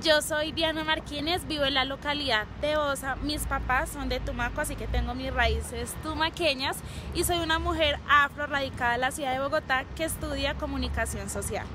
Yo soy Diana Marquínez, vivo en la localidad de Osa. Mis papás son de Tumaco, así que tengo mis raíces tumaqueñas y soy una mujer afro radicada en la ciudad de Bogotá que estudia comunicación social.